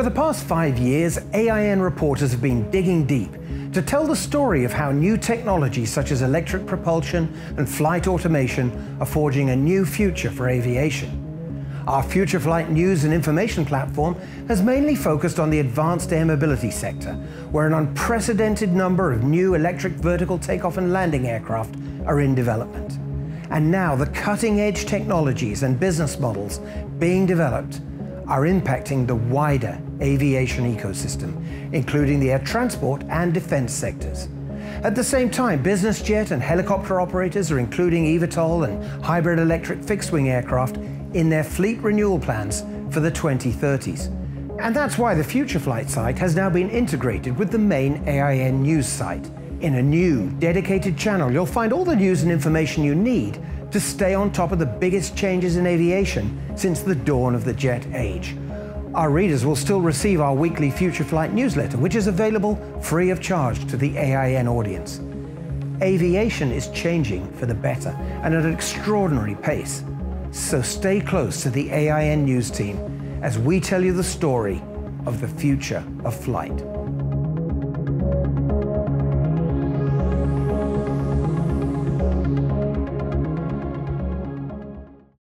For the past 5 years, AIN reporters have been digging deep to tell the story of how new technologies such as electric propulsion and flight automation are forging a new future for aviation. Our FutureFlight news and information platform has mainly focused on the advanced air mobility sector, where an unprecedented number of new electric vertical takeoff and landing aircraft are in development. And now the cutting-edge technologies and business models being developed are impacting the wider aviation ecosystem, including the air transport and defense sectors. At the same time, business jet and helicopter operators are including eVTOL and hybrid electric fixed-wing aircraft in their fleet renewal plans for the 2030s. And that's why the FutureFlight site has now been integrated with the main AIN news site. In a new, dedicated channel, you'll find all the news and information you need to stay on top of the biggest changes in aviation since the dawn of the jet age. Our readers will still receive our weekly FutureFlight newsletter, which is available free of charge to the AIN audience. Aviation is changing for the better and at an extraordinary pace. So stay close to the AIN news team as we tell you the story of the future of flight.